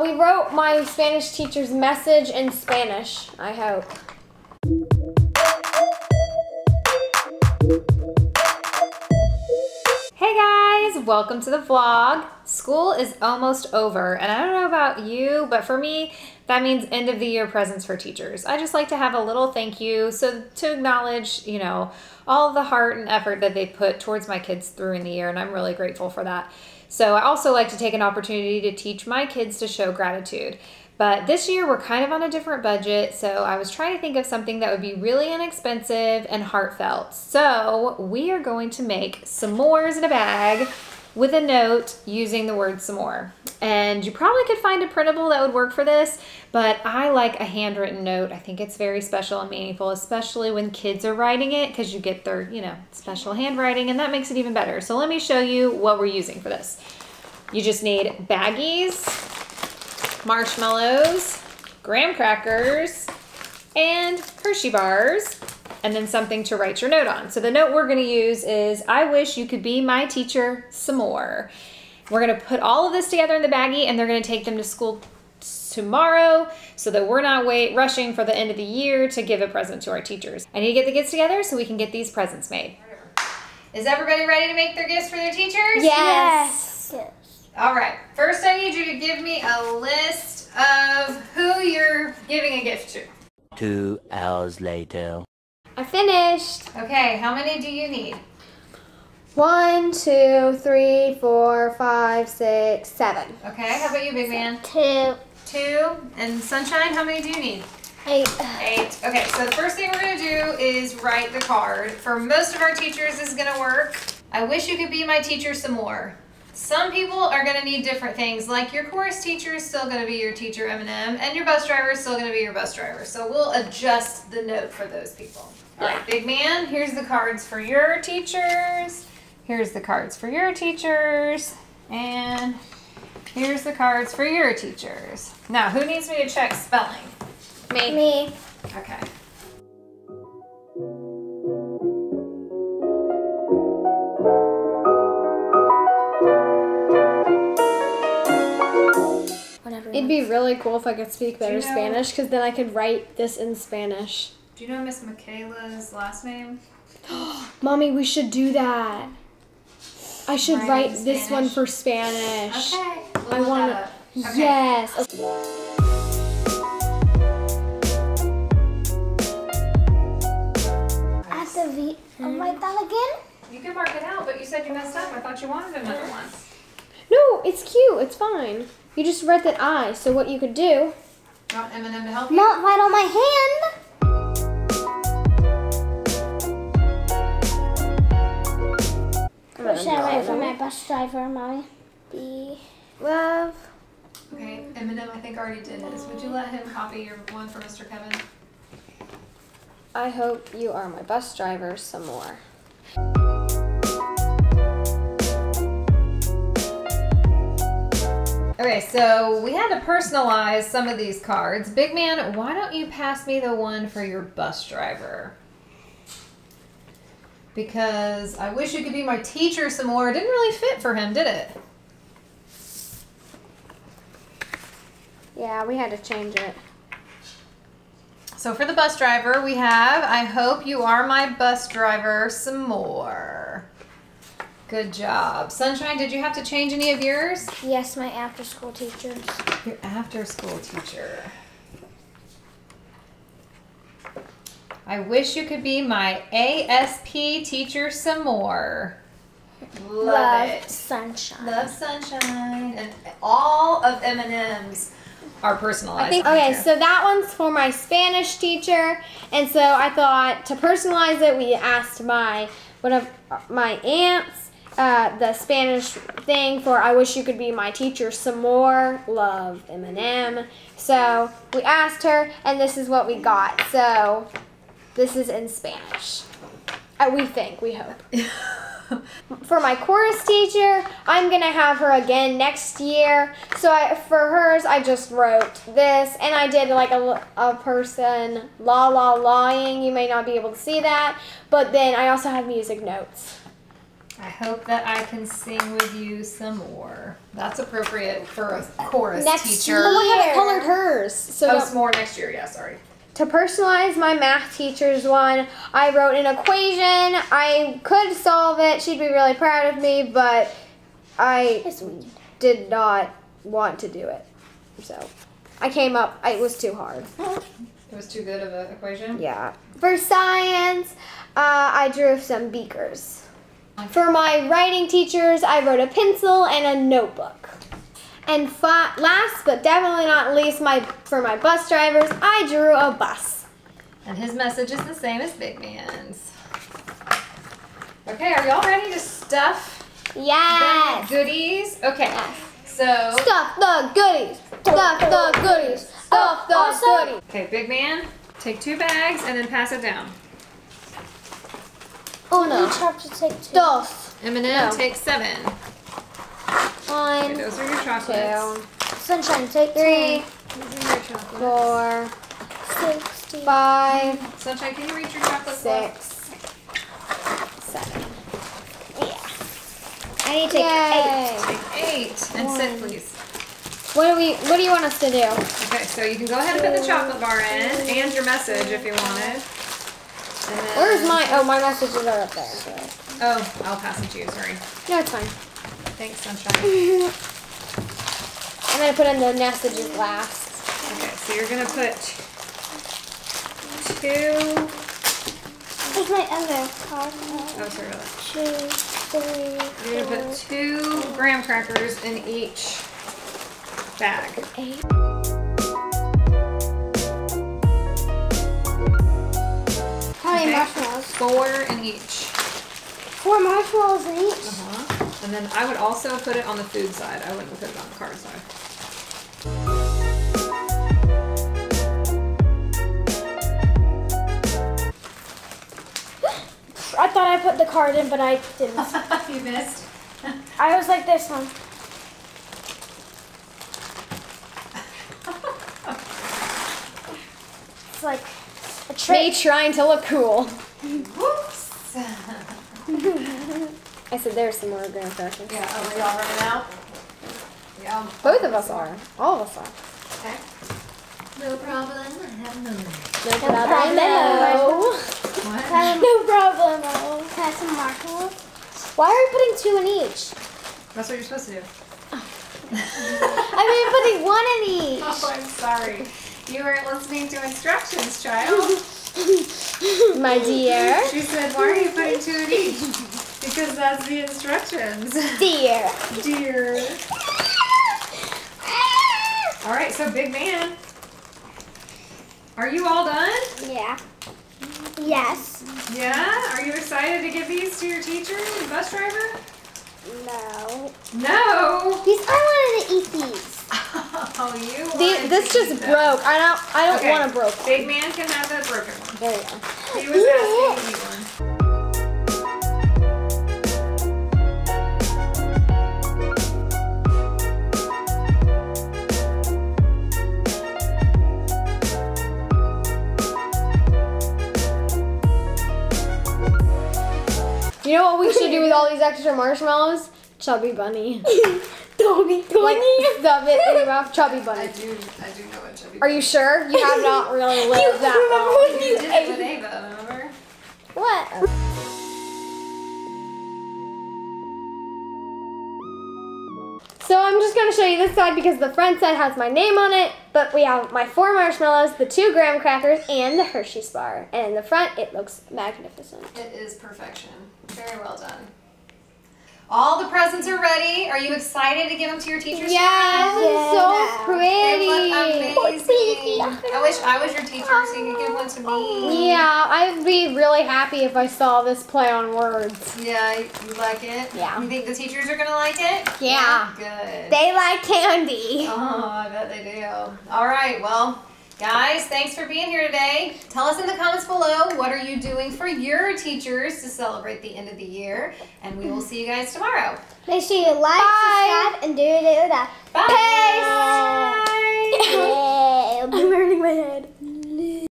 We wrote my Spanish teacher's message in Spanish, I hope. Hey guys, welcome to the vlog. School is almost over, and I don't know about you, but for me, that means end of the year presents for teachers. I just like to have a little thank you, so to acknowledge, you know, all the heart and effort that they put towards my kids through in the year, and I'm really grateful for that. So I also like to take an opportunity to teach my kids to show gratitude. But this year we're kind of on a different budget, so I was trying to think of something that would be really inexpensive and heartfelt. So we are going to make s'mores in a bag with a note using the word s'more. And you probably could find a printable that would work for this, but I like a handwritten note. I think it's very special and meaningful, especially when kids are writing it, because you get their, you know, special handwriting, and that makes it even better. So let me show you what we're using for this. You just need baggies, marshmallows, graham crackers, and Hershey bars, and then something to write your note on. So the note we're gonna use is, I wish you could be my teacher some more. We're gonna put all of this together in the baggie, and they're gonna take them to school tomorrow so that we're not rushing for the end of the year to give a present to our teachers. I need to get the kids together so we can get these presents made. Is everybody ready to make their gifts for their teachers? Yes. Yes. All right, first I need you to give me a list of who you're giving a gift to. 2 hours later. I finished. Okay, how many do you need? 1, 2, 3, 4, 5, 6, 7. Okay, how about you, big man? 2. 2. And Sunshine, how many do you need? 8. 8. Okay, so the first thing we're going to do is write the card. For most of our teachers, this is going to work. I wish you could be my teacher some more. Some people are going to need different things, like your chorus teacher is still going to be your teacher, M&M, and your bus driver is still going to be your bus driver. So we'll adjust the note for those people. All right, big man, here's the cards for your teachers. Here's the cards for your teachers. And here's the cards for your teachers. Now, who needs me to check spelling? Me. Me. Okay. It'd be really cool if I could speak better Spanish, because then I could write this in Spanish. Do you know Miss Michaela's last name? Mommy, we should do that. I should write this one for Spanish. Okay. We'll okay. Yes. Okay. I have to write that again? You can mark it out, but you said you messed up. I thought you wanted another one. No, it's cute. It's fine. You just read that I, so what you could do... You want M&M to help you? Not right on my hand. What should I write for my bus driver, Mommy? Be love. Okay, M&M I think already did this. Would you let him copy your one for Mr. Kevin? I hope you are my bus driver some more. Okay, so we had to personalize some of these cards. Big man, why don't you pass me the one for your bus driver? Because I wish you could be my teacher some more. It didn't really fit for him, did it? Yeah, we had to change it. So for the bus driver, we have, I hope you are my bus driver some more. Good job. Sunshine, did you have to change any of yours? Yes, my after-school teacher. Your after-school teacher. I wish you could be my ASP teacher some more. Love it. Sunshine. Love Sunshine. And all of M&M's are personalized. Okay, so that one's for my Spanish teacher. And so I thought to personalize it, we asked my one of my aunts. The Spanish thing for I wish you could be my teacher some more, love M&M. So we asked her, and this is what we got. So this is in Spanish. We think, we hope. For my chorus teacher, I'm gonna have her again next year. So for hers, I just wrote this, and I did like a person la-la-lying. You may not be able to see that, but then I also have music notes. I hope that I can sing with you some more. That's appropriate for a chorus next teacher. Next year. We haven't colored hers. So oh, some more next year. Yeah, sorry. To personalize my math teacher's one, I wrote an equation. I could solve it. She'd be really proud of me, but I did not want to do it. So I came up. It was too hard. It was too good of an equation? Yeah. For science, I drew some beakers. For my writing teachers, I wrote a pencil and a notebook. And last but definitely not least, for my bus drivers, I drew a bus. And his message is the same as Big Man's. Okay, are y'all ready to stuff the goodies? Okay, so... Stuff the goodies! Stuff the goodies! Stuff the goodies! Okay, Big Man, take 2 bags and then pass it down. Oh no. Each have to take 2. Stuff. M&M, take 7. 1. Okay, those are your chocolates. 2. Sunshine, take 3. 4. 6. 5. Sunshine, can you reach your chocolate? 6. Book? 7. Yeah. I need to take 8. Take 8. And 1. Sit, please. What do you want us to do? Okay, so you can go ahead and put the chocolate bar in and your message if you wanted. Where's my, my messages are up there. So. Oh, I'll pass it to you, sorry. No, it's fine. Thanks, Sunshine. I'm going to put in the messages last. Okay, so you're going to put 2. Where's my other card? Oh, sorry about that. 2, 3, 4. You're going to put 2 graham crackers in each bag. 8. Marshmallows. 4 in each. 4 marshmallows in each? And then I would also put it on the food side. I wouldn't put it on the card side. I thought I put the card in, but I didn't. You missed. I was like this one. It's like... Me trying to look cool. Whoops. I said there's some more graham crackers. Yeah, are we all running out? Yeah. Both of us are. All of us are. Okay. No problem. I have no. No problem. No. What? No problem. Can I have some marshmallows? Why are we putting 2 in each? That's what you're supposed to do. I mean, putting 1 in each. Oh, I'm sorry. You weren't listening to instructions, child. My dear. She said, why are you putting 2 in each? Because that's the instructions. Dear. Dear. All right, so Big Man, are you all done? Yeah. Yes. Yeah? Are you excited to give these to your teacher, the bus driver? No. No? I wanted to eat these. Oh, you this just broke. I don't want a broke one. Big Man can have a broken one. There you go. He was asking me one. You know what we should do with all these extra marshmallows? Chubby Bunny. Like, stuff it in your mouth. Chubby Bunny. I do know what Chubby Bunny is. Are you sure? You have not really lived that long. You did it with Ava, remember? What? So I'm just going to show you this side because the front side has my name on it, but we have my 4 marshmallows, the 2 graham crackers, and the Hershey's bar. And in the front, it looks magnificent. It is perfection. Very well done. All the presents are ready. Are you excited to give them to your teachers? Yes, it's so pretty. They look amazing. I wish I was your teacher so you could give one to me. Yeah, I'd be really happy if I saw this play on words. Yeah, you like it? Yeah. You think the teachers are going to like it? Yeah. Good. They like candy. Oh, I bet they do. All right, well... Guys, thanks for being here today. Tell us in the comments below, what are you doing for your teachers to celebrate the end of the year? And we will see you guys tomorrow. Make sure you like, subscribe, and do that. Bye. Peace. Bye. I'm hurting my head.